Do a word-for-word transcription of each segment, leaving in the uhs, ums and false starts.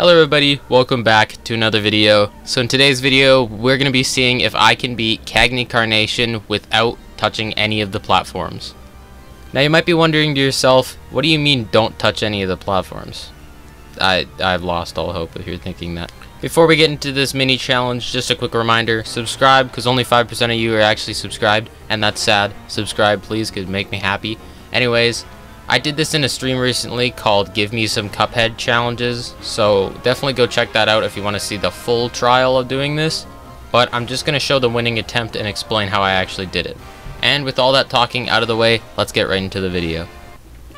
Hello everybody, welcome back to another video. So in today's video, we're going to be seeing if I can beat Cagney Carnation without touching any of the platforms. Now you might be wondering to yourself, what do you mean don't touch any of the platforms? I, I've lost all hope if you're thinking that. Before we get into this mini challenge, just a quick reminder, subscribe because only five percent of you are actually subscribed, and that's sad. Subscribe please, because it make me happy. Anyways, I did this in a stream recently called Give Me Some Cuphead Challenges, so definitely go check that out if you want to see the full trial of doing this, but I'm just going to show the winning attempt and explain how I actually did it. And with all that talking out of the way, let's get right into the video.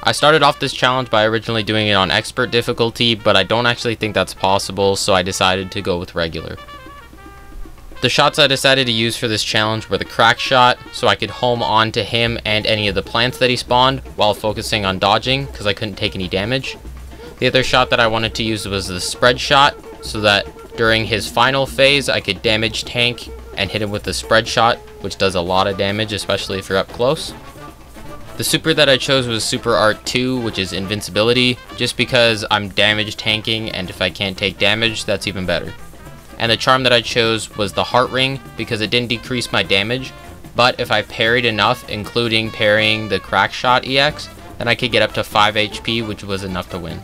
I started off this challenge by originally doing it on expert difficulty, but I don't actually think that's possible, so I decided to go with regular. The shots I decided to use for this challenge were the crack shot, so I could home on to him and any of the plants that he spawned while focusing on dodging, because I couldn't take any damage. The other shot that I wanted to use was the spread shot, so that during his final phase I could damage tank and hit him with the spread shot, which does a lot of damage, especially if you're up close. The super that I chose was Super Art two, which is invincibility, just because I'm damage tanking, and if I can't take damage, that's even better. And the charm that I chose was the heart ring, because it didn't decrease my damage, but if I parried enough, including parrying the crack shot E X, then I could get up to five H P, which was enough to win.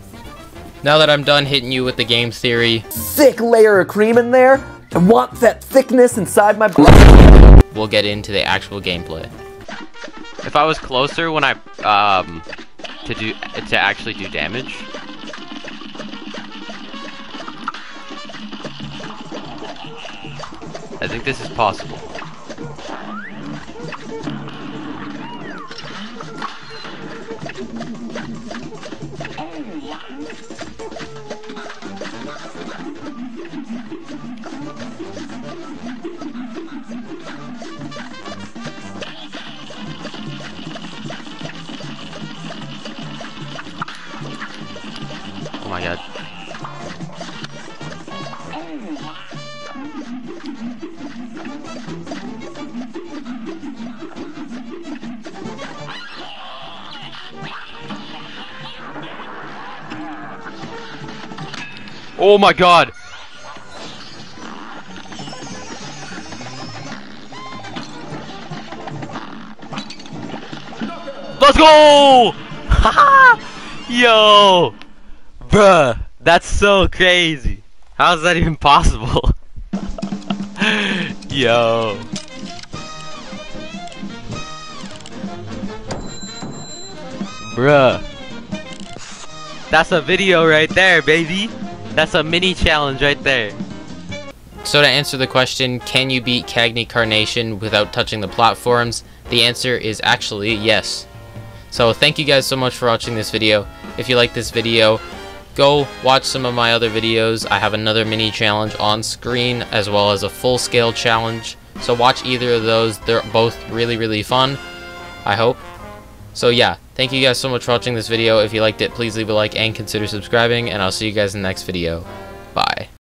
Now that I'm done hitting you with the game theory, thick layer of cream in there, I want that thickness inside my blood, we'll get into the actual gameplay. If I was closer when I, um, to do, to actually do damage. I think this is possible. Oh my god. Oh my god! Let's go! Haha! Yo! Bruh, that's so crazy. How is that even possible? Yo. Bruh. That's a video right there, baby. That's a mini challenge right there. So to answer the question, can you beat Cagney Carnation without touching the platforms? The answer is actually yes. So thank you guys so much for watching this video. If you like this video, go watch some of my other videos. I have another mini challenge on screen as well as a full-scale challenge. So watch either of those. They're both really, really fun, I hope. So yeah, thank you guys so much for watching this video. If you liked it, please leave a like and consider subscribing, and I'll see you guys in the next video.